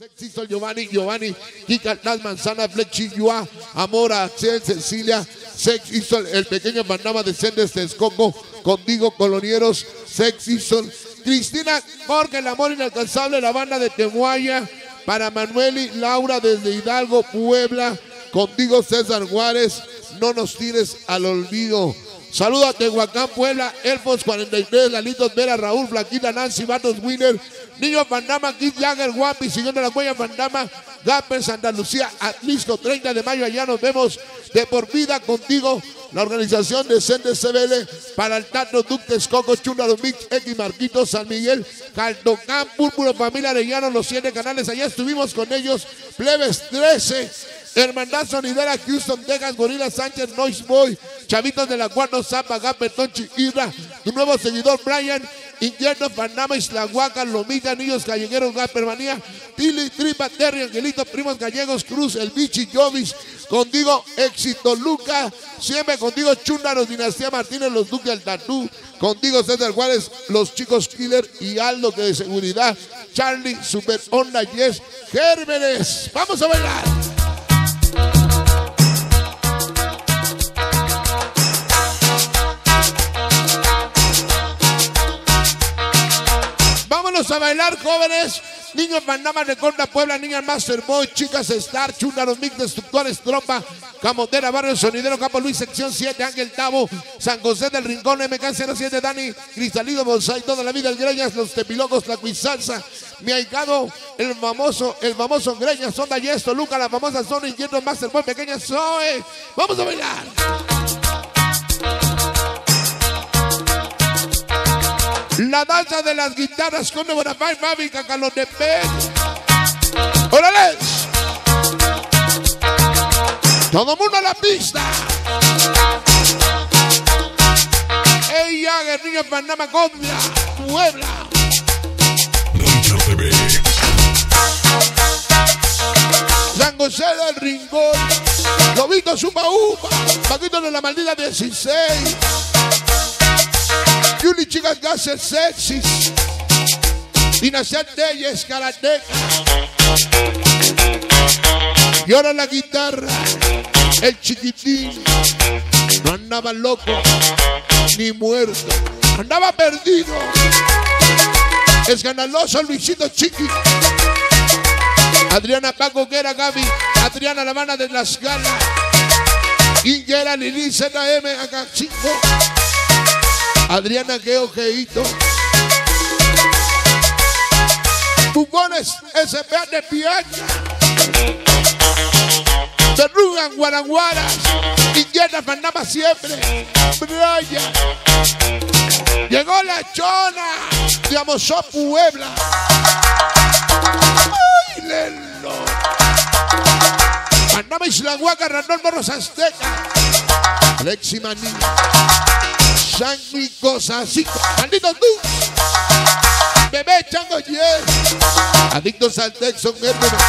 Sexy Sol Giovanni, Giovanni, Kikartal, Manzana, Flechi, Yua, Amora, Axel, Cecilia, Sexy Sol, el pequeño Panama de Sendes, Texcoco, Contigo, Colonieros, Sexy Sol, Cristina, Jorge, el amor inalcanzable, la banda de Temuaya, para Manuel y Laura desde Hidalgo, Puebla, Contigo, César Juárez, no nos tires al olvido. Saludo a Tehuacán, Puebla, Elfos 43, Lalitos Vera, Raúl, Flaquita, Nancy, Vatos, Winner, Niño Pandama, Kid Jagger, Guapi, Señor de la Huella, Pandama, Gaper, Santa Lucía, Atlisco, 30 de mayo, allá nos vemos de por vida contigo, la organización de Sendes CBL, para el Tato, Ductes, Coco, Chúndaro, Mix, X, Marquitos, San Miguel, Caltocán, Púrpura, Familia Arellano, los 7 canales, allá estuvimos con ellos, Plebes 13, Hermandad Sonidera, Houston, Texas, Gorila Sánchez, Noise Boy, Chavitos de la Guardo, Zapa, Gaper, Tonchi, Irra, tu nuevo seguidor, Brian, Invierno, Panamá, Islahuaca, Lomita, Niños Gallegueros, Gapermanía, Tili, Tripa, Terry, Angelito, Primos Gallegos, Cruz, El Bichi, Jovis, Contigo, Éxito, Luca, siempre Contigo, Chúndaros, Dinastía Martínez, Los Duques del Tatú, Contigo, César Juárez, Los Chicos Killer y Aldo, que de seguridad, Charlie, Super Onda, Yes, Gérmenes. ¡Vamos a bailar! A bailar, jóvenes. Niños Panamá, Recorda, Puebla, Niñas Masterboy, Chicas Star, Chúndaros, Mix, Destructores, Trompa, Camotera, Barrio Sonidero, Campo Luis, Sección 7, Ángel Tavo, San José del Rincón, MK07, Dani, Cristalino, Bonsai, Toda la Vida, El Greñas, Los Tepilocos, La Cuisalsa, Mi Ahijado, el famoso Greñas, Onda Yesto, Luca, la famosa Zona, Invierno Masterboy, Pequeña Zoe. ¡Vamos a bailar! La danza de las guitarras con Bonafay, Mavi, Cacalón de Pez. ¡Órale! ¡Todo mundo a la pista! ¡Ey, Jagger, Niño Panamá, Gondia, Puebla! Richard TV. San José del Rincón, Lobito, Supa, Upa, Paquito de la Maldita 16. Yuli, Chicas Gases, Sexys, Dinastía Telles, Karateka. Y ahora la guitarra, el chiquitín, no andaba loco ni muerto, andaba perdido. Escandaloso Luisito Chiqui, Adriana Paco, Guerra, Gaby, Adriana La Habana de Las Galas, Inguera, Lili, ZM, AK5. Adriana Geojeito, Bugones S.P.A. de Piacha, Terrugan, Guaranguaras, Indiana Panamá siempre, Brian, llegó la Chona de Amozó, Puebla. ¡Ay, Lelo! Panamá, Islahuaca, Randón, Morros Azteca, Alexi Maní, San Cosas, Maldito Tú, Bebé Chango, Yes, Adictos al Texon, Gérmenes,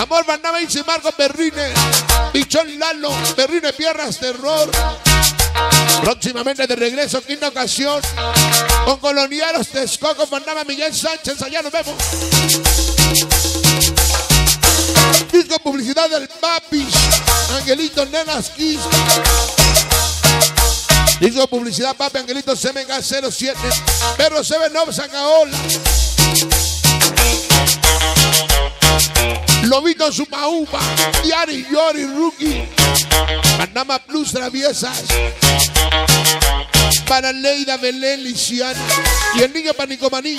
Amor Bandama, Ince, Marco, Berrines, Pichón, Lalo, Berrines, Pierras, Terror, próximamente de regreso, quinta ocasión, con Colonianos, Texcoco, Bandama, Miguel Sánchez, allá nos vemos. Disco Publicidad del Papis, Angelito, Nenas, Kiss, Disco Publicidad, Papi, Angelito, CMK07, Perro 7-9, Sacaola, Lobito, Sumaúba, Yari, Yori, Rookie, Panama Plus, Traviesas, para Leida, Belén, Liciana, y el niño Panicomaní.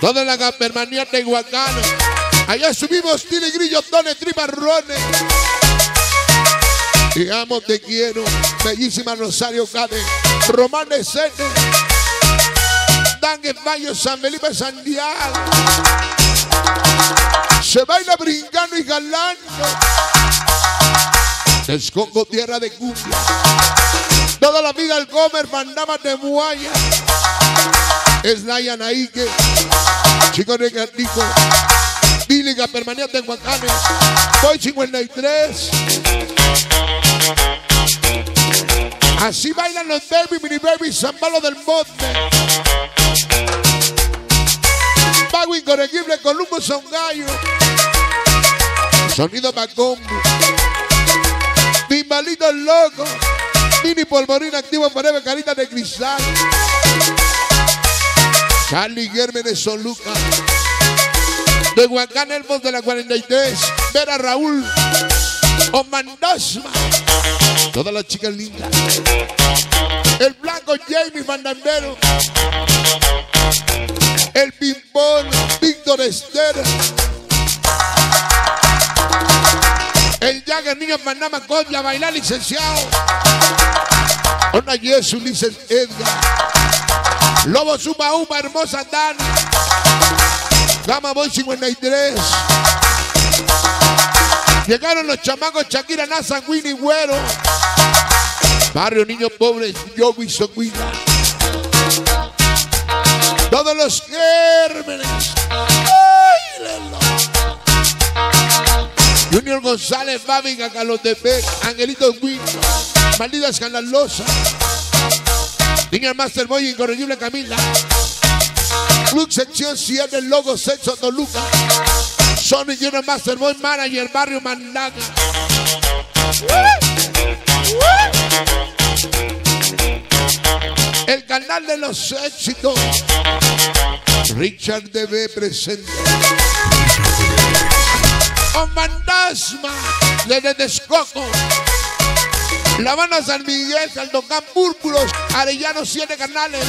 Toda la Gapermanía de Tehuacán. Allá subimos Tili, Grillo, Dones, Triparrones. Te amo, te quiero. Bellísima Rosario Cade, Román de Sete, Dangue Mayo, San Felipe, Santiago. Se baila brincando y galando. Texcoco, tierra de cumbia. Toda la vida el Comer, Panamá, Temuaya. Es Nayan Aike, Chico de Cantico, Dílica, Permanente en Guantanes, Boy 53. Así bailan los baby, mini baby, zambalos del monte. Pago incorregible, Columbo son gallo. Sonido Macombo. Timbalitos locos. Mini polvorina activo para ver caritas de cristal. Charlie Germen de Soluca. De Huacán Elmos de la 43. Vera Raúl. O Mandasma. Todas las chicas lindas. El blanco Jamie Mandandero. El Pimpón Víctor Estero. El Jagger Niño Panamá Colla, bailar licenciado. Ona Yesu, Ulises Edgar. Lobo Zumba Uma, hermosa Dani. Gama Boy 53. Llegaron los chamacos Shakira, Nasa, Winnie, Güero. Barrio Niños Pobres, yo y Socuina. Todos los gérmenes. Junior González, Babi, Cacalotepec, Angelito Guino, Maldita Escandalosa, Niña Masterboy, Incorregible Camila, Club Sección 7, Logo Sexo Toluca, Sony Junior Masterboy, Manager, Barrio Mandanga. El canal de los éxitos, Richard TV presenta. O Fantasma, desde Texcoco, La Habana, San Miguel, Saldocán, Púrpuros, Arellano, 7 Canales,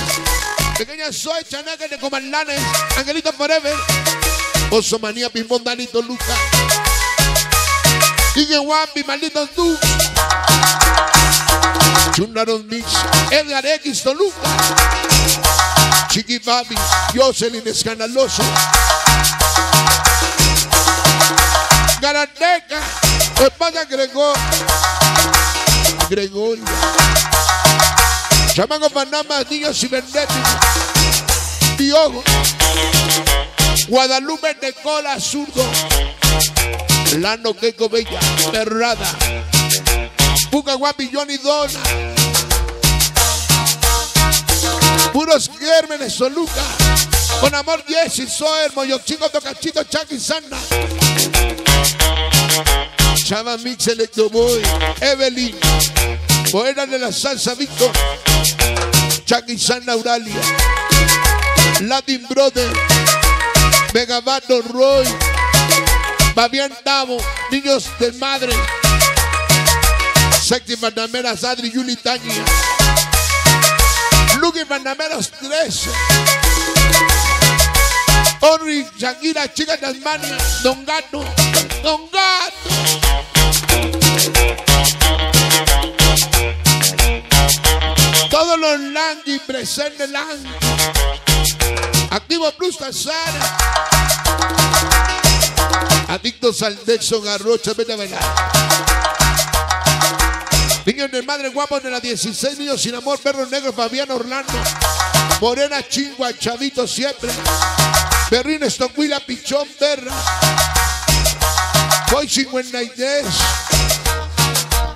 Pequeña Soy, Chaneque de Comandanes, Angelito Forever, Oso Manía, Pimbón, Danito, Luca, Ige Wambi, Maldito Tú, Chundaron Mix, Edgar X, Toluca, Chiqui Babi, Jocelyn Escandaloso, Garateca, España Gregorio, Chamaco Panamá, Niños Cibernéticos, Diogo, Guadalupe de Cola, Zurdo, Lano Queco Bella, Perrada, Puca Guapi, Johnny Dona, Puros Gérmenes, Soluca, Con Amor, Jessy, Soer, Moyochico, Tocachito, Chaki, Sanda. Chava Mix, Electroboy, Evelyn, Poeta de la Salsa, Víctor, Chucky Santa Euralia, Latin Brother, Megabato Roy, Fabián Tavo, Niños de Madre, Sexy Pandameras, Adri, Yuli Taña, Luke Pandameras 13, Henry, Shakira, Chica Tasmania, Don Gato, Don Gato. Todos los Langui presentes, Langui. Activo Plus Tazara. Adictos al Dexon, Garrocha, vete a bailar. Niños de Madre Guapos de la 16, Niños Sin Amor, Perro Negro, Fabián Orlando. Morena Chingua, Chavito Siempre. Berrín Estocuila, Pichón, Perra. Boy 53.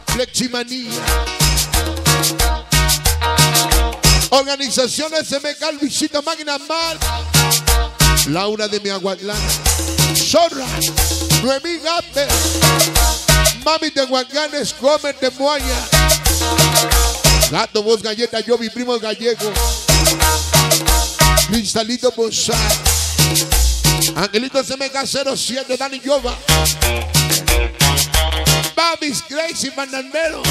Fleximanía. Organizaciones SMK, Luisito Máquina Mal. Laura de Miahuatlán. Zorra. Noemí Gaper. Mami de Huanganes, Gómez de Moya. Gato, Voz, Galleta, yo, mi primo gallego. Cristalito Bozar. Angelito SMK07, Dani Yova, Babis, Gracie, Bandandero,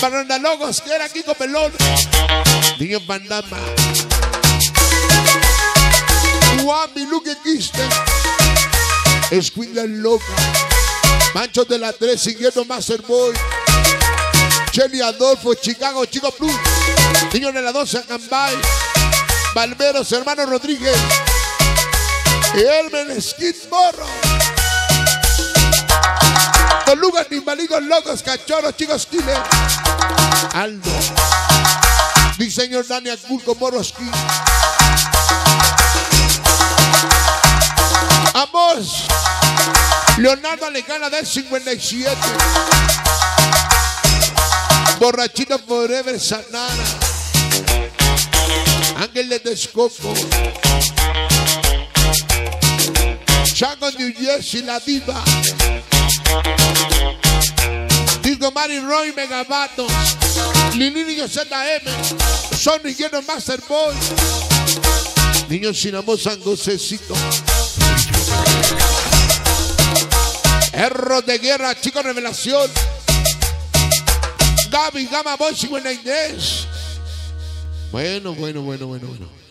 Bandalogos, que era Kiko Pelón, Niño Bandama, Guami, Luque Kisten, Escuela Loca, Mancho de la 3, Siguiendo Masterboy, Chelly Adolfo, Chicago, Chico Plus, Niño de la 12, Acambay, Balberos, Hermano Rodríguez, Hermen Skid Morro, Toluca, Timbaligos, Locos, Cachorros, Chicos Killer, Aldo, Diseño Dani Culco, Moroski, Amos, Leonardo Alegana del 57, Borrachita Forever Sanara, Ángeles de Escoco, Chaco New Jersey, La Diva, Digo Mari Roy Megabato, Lililio ZM, Sonny Lleno Master Boy, Niño Sin Amor San Josecito, Erros de Guerra, Chico Revelación, Gaby Gama Boy, Buena Inés. Bueno.